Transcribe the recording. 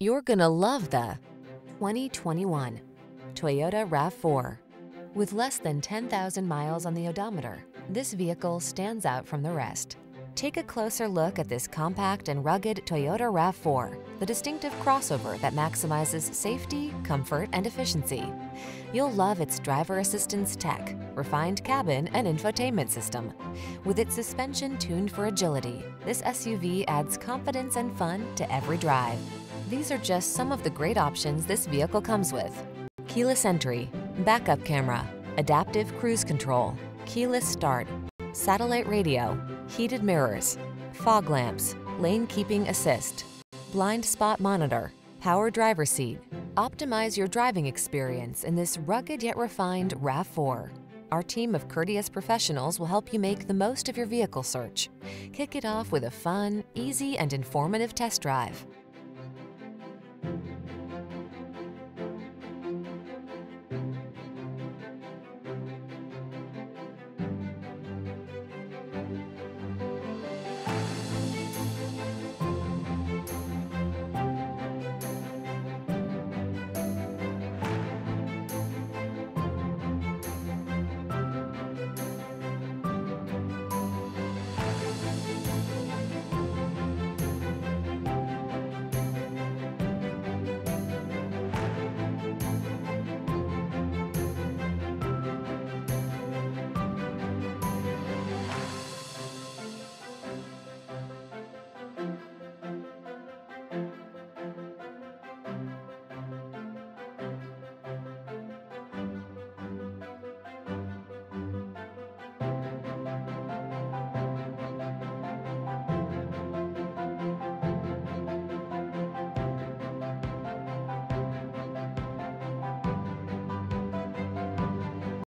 You're gonna love the 2021 Toyota RAV4. With less than 10,000 miles on the odometer, this vehicle stands out from the rest. Take a closer look at this compact and rugged Toyota RAV4, the distinctive crossover that maximizes safety, comfort, and efficiency. You'll love its driver assistance tech, refined cabin, and infotainment system. With its suspension tuned for agility, this SUV adds confidence and fun to every drive. These are just some of the great options this vehicle comes with: keyless entry, backup camera, adaptive cruise control, keyless start, satellite radio, heated mirrors, fog lamps, lane keeping assist, blind spot monitor, power driver seat. Optimize your driving experience in this rugged yet refined RAV4. Our team of courteous professionals will help you make the most of your vehicle search. Kick it off with a fun, easy, and informative test drive.